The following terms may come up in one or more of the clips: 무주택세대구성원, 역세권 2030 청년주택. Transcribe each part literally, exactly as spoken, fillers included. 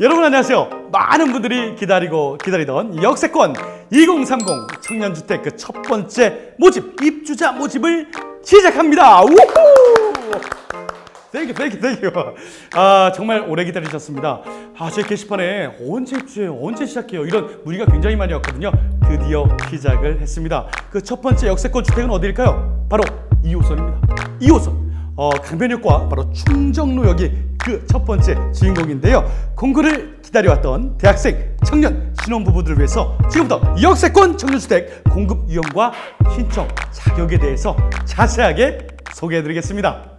여러분 안녕하세요. 많은 분들이 기다리고 기다리던 역세권 이공삼공 청년주택 그 첫 번째 모집, 입주자 모집을 시작합니다. 우후! 땡큐 땡큐 땡큐. 아 정말 오래 기다리셨습니다. 아 제 게시판에 언제 입주해요, 언제 시작해요 이런 문의가 굉장히 많이 왔거든요. 드디어 시작을 했습니다. 그 첫 번째 역세권 주택은 어디일까요? 바로 이 호선입니다. 이 호선 어, 강변역과 바로 충정로역이 그 첫 번째 주인공인데요. 공고를 기다려왔던 대학생, 청년, 신혼부부들을 위해서 지금부터 역세권 청년주택 공급 유형과 신청 자격에 대해서 자세하게 소개해드리겠습니다.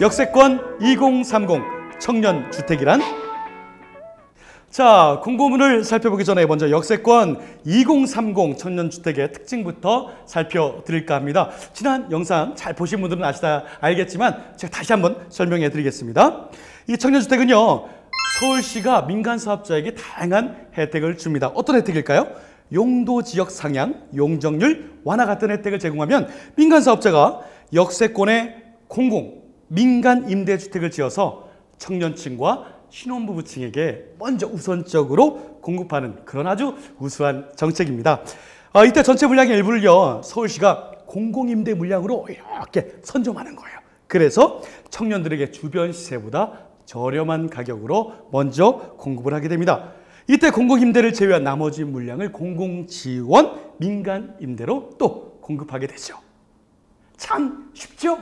역세권 이공삼공 청년주택이란? 자, 공고문을 살펴보기 전에 먼저 역세권 이공삼공 청년주택의 특징부터 살펴드릴까 합니다. 지난 영상 잘 보신 분들은 아시다 알겠지만 제가 다시 한번 설명해 드리겠습니다. 이 청년주택은요, 서울시가 민간사업자에게 다양한 혜택을 줍니다. 어떤 혜택일까요? 용도지역 상향, 용적률 완화 같은 혜택을 제공하면 민간사업자가 역세권에 공공, 민간임대주택을 지어서 청년층과 신혼부부층에게 먼저 우선적으로 공급하는 그런 아주 우수한 정책입니다. 아, 이때 전체 물량의 일부를요, 서울시가 공공임대 물량으로 이렇게 선점하는 거예요. 그래서 청년들에게 주변 시세보다 저렴한 가격으로 먼저 공급을 하게 됩니다. 이때 공공임대를 제외한 나머지 물량을 공공지원 민간임대로 또 공급하게 되죠. 참 쉽죠?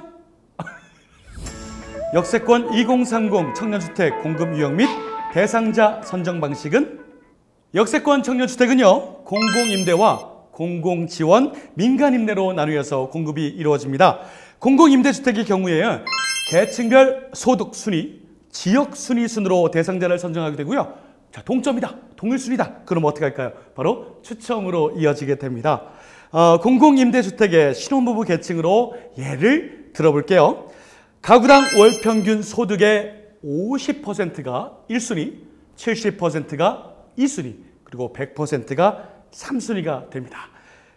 역세권 이공삼공 청년주택 공급 유형 및 대상자 선정 방식은? 역세권 청년주택은요, 공공임대와 공공지원, 민간임대로 나누어서 공급이 이루어집니다. 공공임대주택의 경우에 계층별 소득 순위, 지역 순위 순으로 대상자를 선정하게 되고요. 자, 동점이다, 동일순위다. 그럼 어떻게 할까요? 바로 추첨으로 이어지게 됩니다. 어, 공공임대주택의 신혼부부 계층으로 예를 들어볼게요. 가구당 월 평균 소득의 오십 퍼센트가 일 순위, 칠십 퍼센트가 이 순위, 그리고 백 퍼센트가 삼 순위가 됩니다.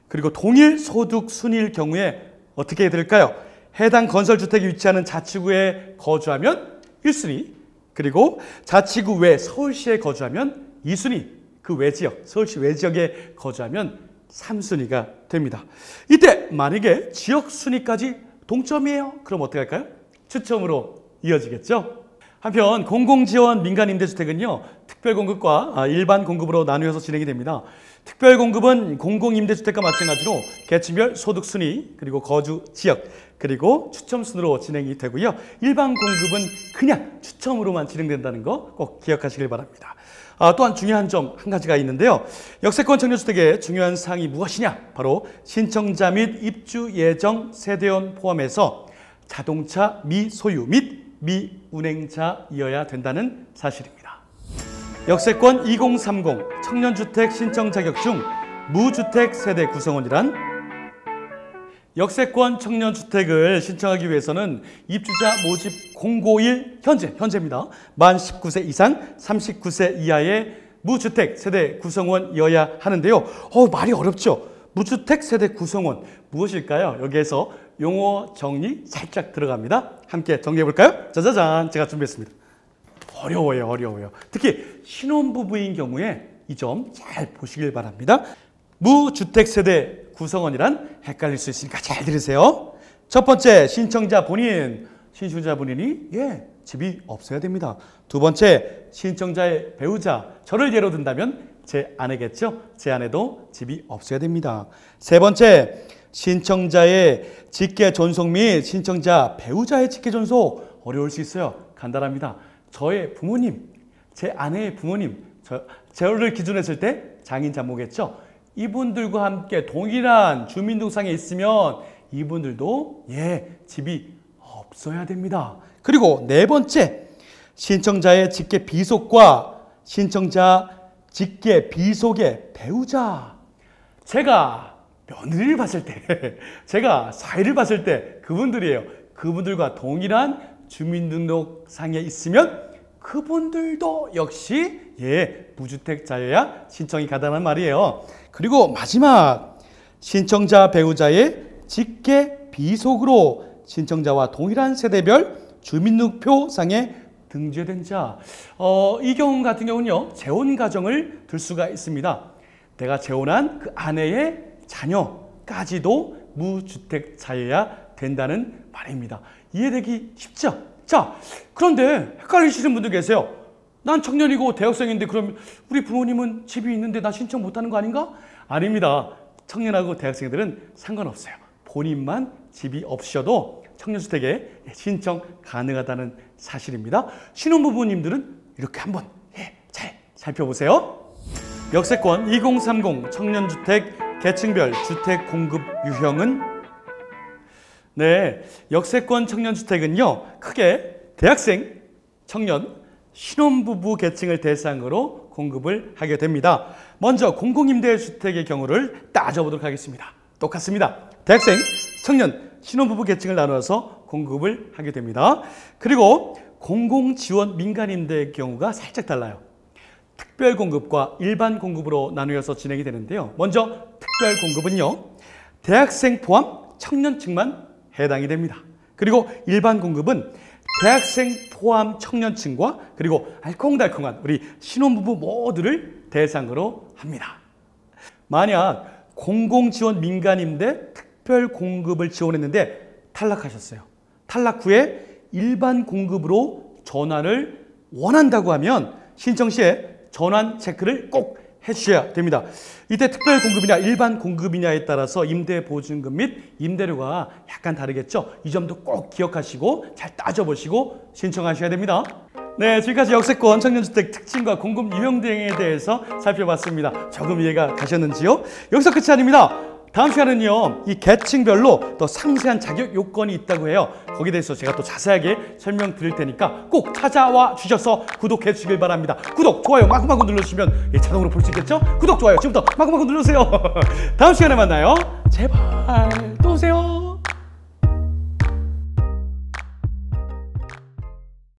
그리고 동일 소득 순위일 경우에 어떻게 될까요? 해당 건설주택이 위치하는 자치구에 거주하면 일 순위, 그리고 자치구 외 서울시에 거주하면 이 순위, 그 외지역, 서울시 외지역에 거주하면 삼 순위가 됩니다. 이때 만약에 지역 순위까지 동점이에요. 그럼 어떻게 할까요? 추첨으로 이어지겠죠. 한편 공공지원 민간임대주택은요, 특별공급과 일반 공급으로 나누어서 진행이 됩니다. 특별공급은 공공임대주택과 마찬가지로 계층별 소득순위, 그리고 거주지역, 그리고 추첨순으로 진행이 되고요. 일반 공급은 그냥 추첨으로만 진행된다는 거 꼭 기억하시길 바랍니다. 아, 또한 중요한 점 한 가지가 있는데요. 역세권 청년주택의 중요한 사항이 무엇이냐? 바로 신청자 및 입주 예정 세대원 포함해서 자동차 미소유 및 미운행자이어야 된다는 사실입니다. 역세권 이공삼공 청년주택 신청 자격 중 무주택 세대 구성원이란? 역세권 청년주택을 신청하기 위해서는 입주자 모집 공고일 현재, 현재입니다. 만 십구 세 이상, 삼십구 세 이하의 무주택 세대 구성원이어야 하는데요. 어, 말이 어렵죠? 무주택 세대 구성원 무엇일까요? 여기에서 용어 정리 살짝 들어갑니다. 함께 정리해볼까요? 짜자잔, 제가 준비했습니다. 어려워요, 어려워요. 특히 신혼부부인 경우에 이 점 잘 보시길 바랍니다. 무주택세대 구성원이란 헷갈릴 수 있으니까 잘 들으세요. 첫 번째, 신청자 본인. 신청자 본인이 예, 집이 없어야 됩니다. 두 번째, 신청자의 배우자. 저를 예로 든다면 제 아내겠죠? 제 아내도 집이 없어야 됩니다. 세 번째, 신청자의 직계 존속 및 신청자 배우자의 직계 존속. 어려울 수 있어요. 간단합니다. 저의 부모님, 제 아내의 부모님, 저, 저를 기준했을 때 장인 장모겠죠? 이분들과 함께 동일한 주민등록상에 있으면 이분들도 예, 집이 없어야 됩니다. 그리고 네 번째, 신청자의 직계 비속과 신청자 직계 비속의 배우자. 제가 며느리를 봤을 때, 제가 사위를 봤을 때 그분들이에요. 그분들과 동일한 주민등록상에 있으면 그분들도 역시 예, 무주택자여야 신청이 가능한 말이에요. 그리고 마지막, 신청자 배우자의 직계 비속으로 신청자와 동일한 세대별 주민등록표상에 등재된 자. 어, 이 경우 같은 경우는요, 재혼 가정을 들 수가 있습니다. 내가 재혼한 그 아내의 자녀까지도 무주택자여야 된다는 말입니다. 이해되기 쉽죠? 자, 그런데 헷갈리시는 분들 계세요. 난 청년이고 대학생인데 그럼 우리 부모님은 집이 있는데 나 신청 못하는 거 아닌가? 아닙니다. 청년하고 대학생들은 상관없어요. 본인만 집이 없으셔도 청년주택에 신청 가능하다는 사실입니다. 신혼부부님들은 이렇게 한번 예, 잘 살펴보세요. 역세권 이공삼공 청년주택 계층별 주택 공급 유형은? 네, 역세권 청년주택은요, 크게 대학생, 청년, 신혼부부 계층을 대상으로 공급을 하게 됩니다. 먼저 공공임대주택의 경우를 따져보도록 하겠습니다. 똑같습니다. 대학생, 청년, 신혼부부 계층을 나눠서 공급을 하게 됩니다. 그리고 공공지원 민간임대의 경우가 살짝 달라요. 특별공급과 일반공급으로 나누어서 진행이 되는데요. 먼저 특별공급은요, 대학생 포함 청년층만 해당이 됩니다. 그리고 일반공급은 대학생 포함 청년층과 그리고 알콩달콩한 우리 신혼부부 모두를 대상으로 합니다. 만약 공공지원 민간임대 특별공급을 지원했는데 탈락하셨어요. 탈락 후에 일반공급으로 전환을 원한다고 하면 신청 시에 전환 체크를 꼭 해주셔야 됩니다. 이때 특별공급이냐 일반공급이냐에 따라서 임대보증금 및 임대료가 약간 다르겠죠? 이 점도 꼭 기억하시고 잘 따져보시고 신청하셔야 됩니다. 네, 지금까지 역세권 청년주택 특징과 공급 유형 등에 대해서 살펴봤습니다. 조금 이해가 가셨는지요? 여기서 끝이 아닙니다. 다음 시간은요, 이 계층별로 더 상세한 자격 요건이 있다고 해요. 거기에 대해서 제가 또 자세하게 설명드릴 테니까 꼭 찾아와 주셔서 구독해 주시길 바랍니다. 구독, 좋아요 마구마구 눌러주시면 자동으로 볼 수 있겠죠? 구독, 좋아요 지금부터 마구마구 눌러주세요. 다음 시간에 만나요. 제발.